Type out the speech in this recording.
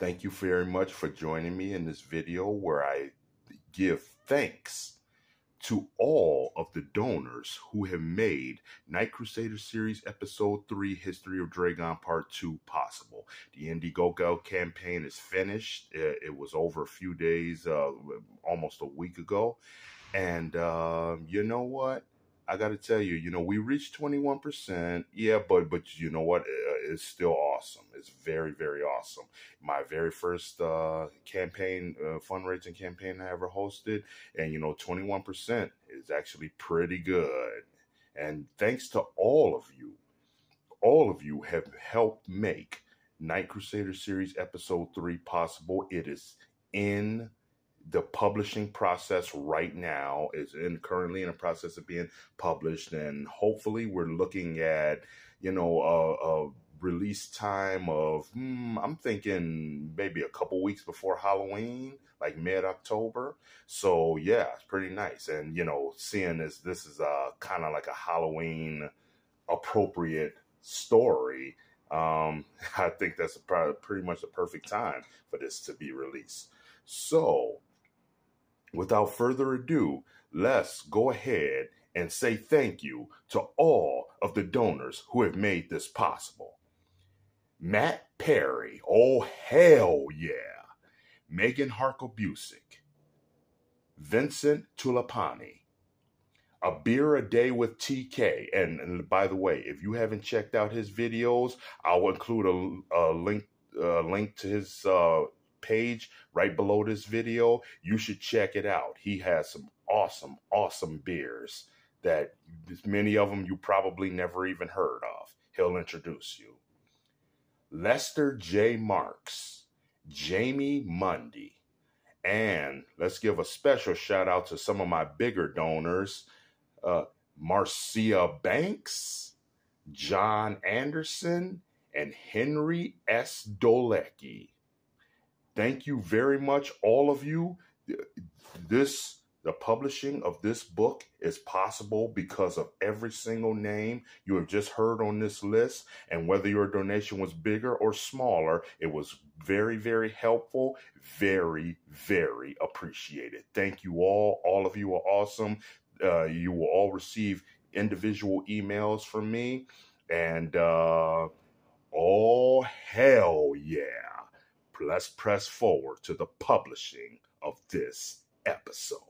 Thank you very much for joining me in this video where I give thanks to all of the donors who have made Night Crusaders Series Episode 3 History of Dragon Part 2 possible. The Indiegogo campaign is finished. It was over a few days, almost a week ago. And you know what? I got to tell you, we reached 21%. Yeah, but you know what? It's still awesome. It's very, very awesome. My very first campaign, fundraising campaign I ever hosted. And, 21% is actually pretty good. And thanks to all of you have helped make Night Crusaders Series Episode 3 possible. It is in the publishing process right now, is currently in the process of being published, and hopefully we're looking at a release time of I'm thinking maybe a couple weeks before Halloween, like mid-October. So yeah, it's pretty nice. And seeing as this is a kind of like a Halloween appropriate story, I think that's pretty much the perfect time for this to be released. So without further ado, let's go ahead and say thank you to all of the donors who have made this possible. Matt Perry, oh hell yeah. Megan Harkle-Busick, Vincent Tulapani, A Beer a Day with TK. And by the way, if you haven't checked out his videos, I'll include a link to his page right below this video. You should check it out. He has some awesome beers that many of them you probably never even heard of. He'll introduce you. Lester J. Marks, Jamie Mundy, and let's give a special shout out to some of my bigger donors, Marcia Banks, John Anderson, and Henry S. Dolecki. Thank you very much, all of you. The publishing of this book is possible because of every single name you have just heard on this list. And whether your donation was bigger or smaller, it was very, very helpful, very, very appreciated. Thank you all. All of you are awesome. You will all receive individual emails from me. And oh, hell yeah. Let's press forward to the publishing of this episode.